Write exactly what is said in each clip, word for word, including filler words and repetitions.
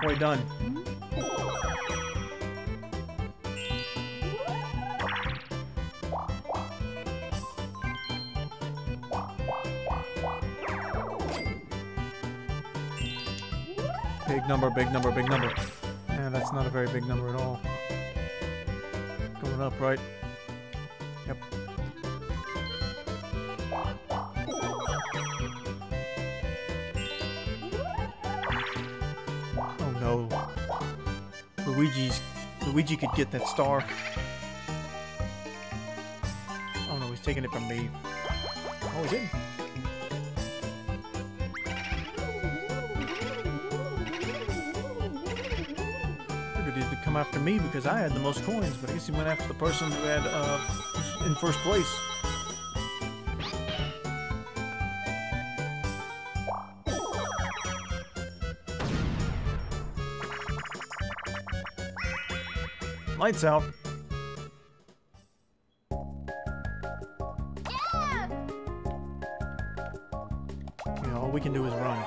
halfway done. Big number, big number, big number. Yeah, that's not a very big number at all. Going up, right? Yep. Oh no. Luigi's... Luigi could get that star. Oh no, he's taking it from me. Oh, he didn't. Come after me because I had the most coins, but I guess he went after the person who had uh, in first place. Lights out. Yeah. You know, all we can do is run.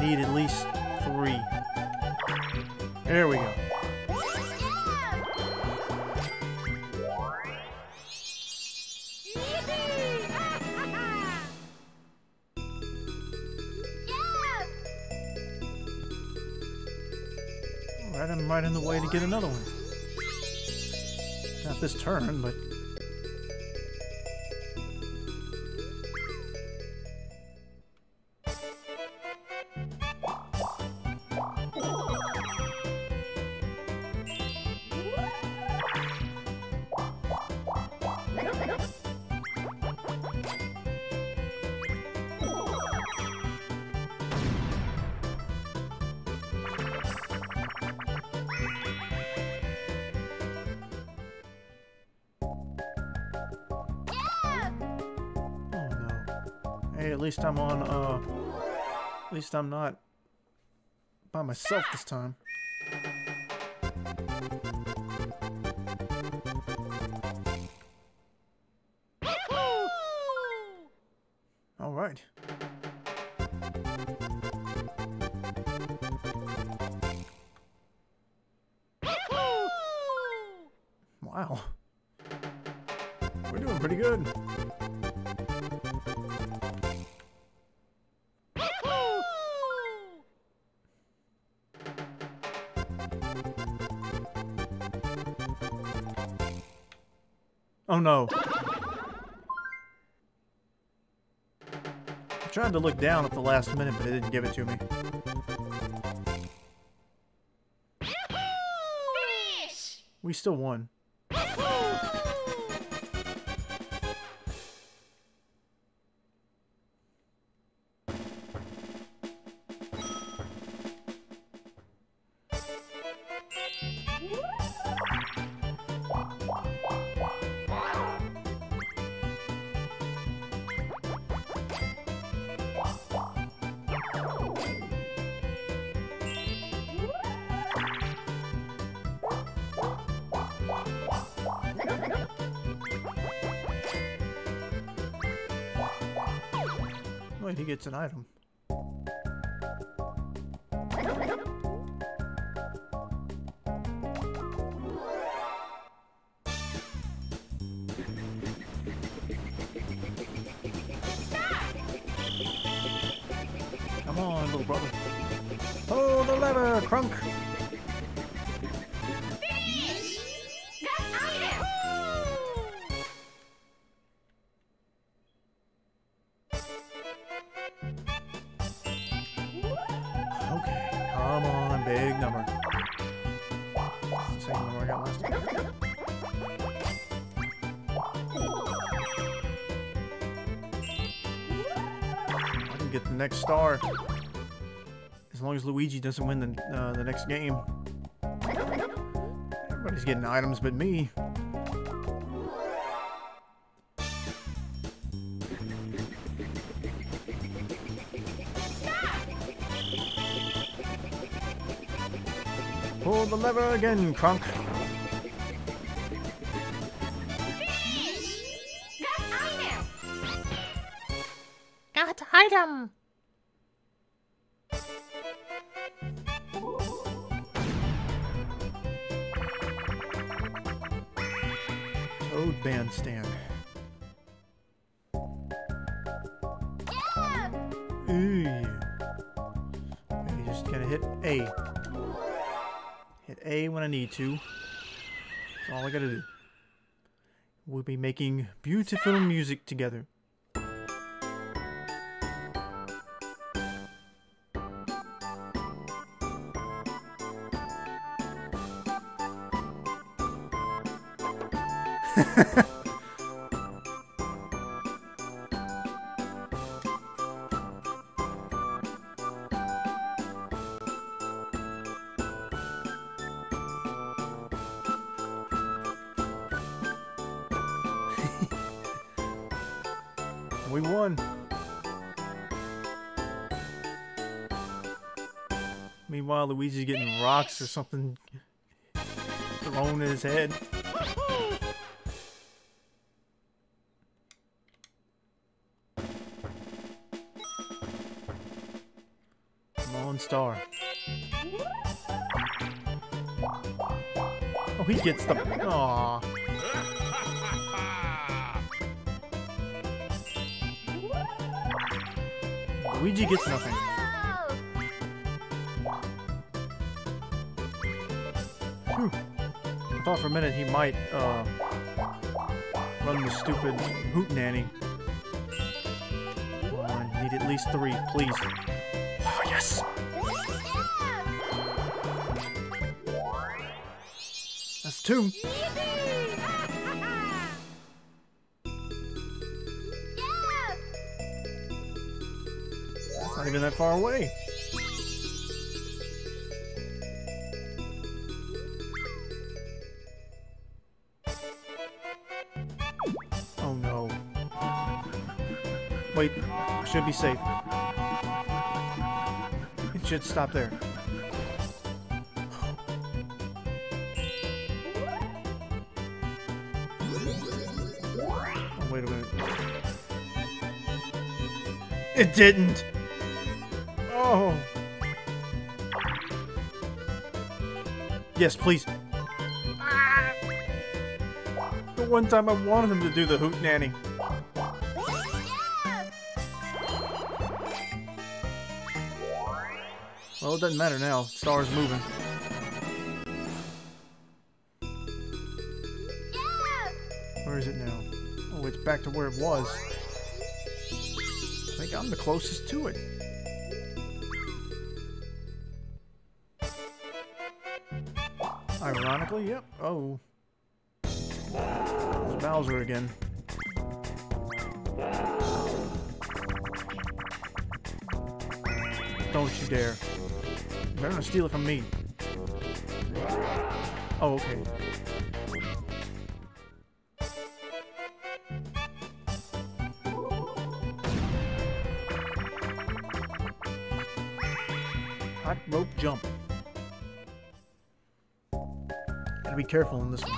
Need at least three. There we go. Alright, I'm right in the way to get another one. Not this turn, but... Hey, at least I'm on, uh, at least I'm not by myself this time. All right. Wow. We're doing pretty good. Oh no. I tried to look down at the last minute, but it didn't give it to me. We still won. Wait, he gets an item. Come on, little brother. Pull the lever, Crunk! Fish! That's item! Okay, come on, big number. Same number I got last time. Get the next star. As long as Luigi doesn't win the, uh, the next game. Everybody's getting items but me. Stop! Pull the lever again, Crunk. Item. Toad bandstand. Yeah. Ooh. You just gotta hit A. Hit A when I need to. That's all I gotta do. We'll be making beautiful Stop. music together. We won. Meanwhile, Luigi's getting rocks or something thrown in his head. Star. Oh, he gets the. Aww. Luigi gets nothing. Whew. I thought for a minute he might uh, run the stupid hoot nanny. Oh, I need at least three, please. Oh, yes. That's two. Yeah. That's not even that far away. Oh no. Wait, I should be safe. It should stop there. Wait a minute. It didn't! Oh! Yes, please. Ah. The one time I wanted him to do the hoot nanny. Well, it doesn't matter now. Star's moving. Where is it now? Oh, it's back to where it was. I think I'm the closest to it. Ironically, yep. Oh. It's Bowser again. Don't you dare. They're gonna steal it from me. Oh, okay. Hot rope jump. Gotta be careful in this one. Yeah.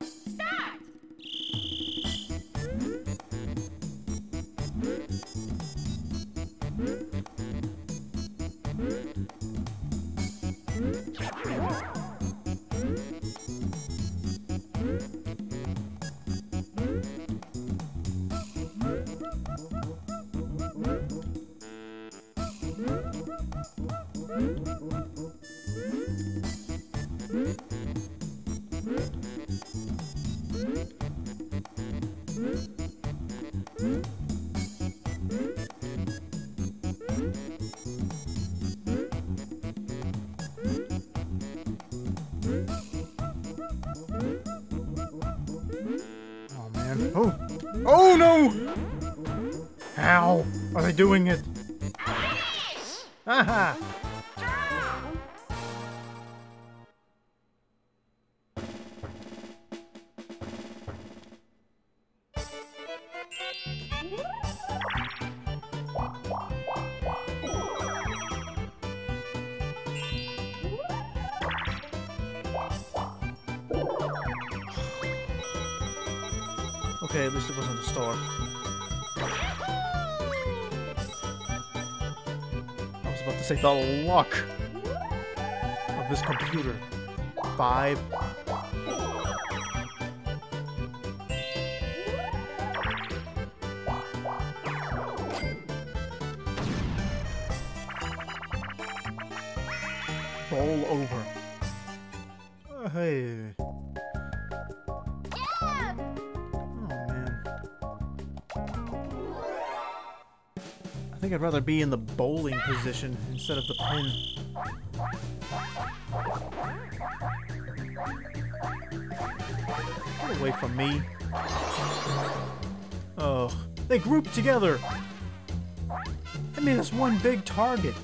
Stop. Oh! Oh no! How are they doing it? Haha! Okay, at least it wasn't a star. I was about to say the luck of this computer. Five. Roll over. Oh, hey. I think I'd rather be in the bowling position instead of the pin. Get away from me. Oh, they grouped together! That made us one big target.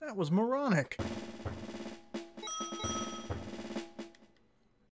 That was moronic.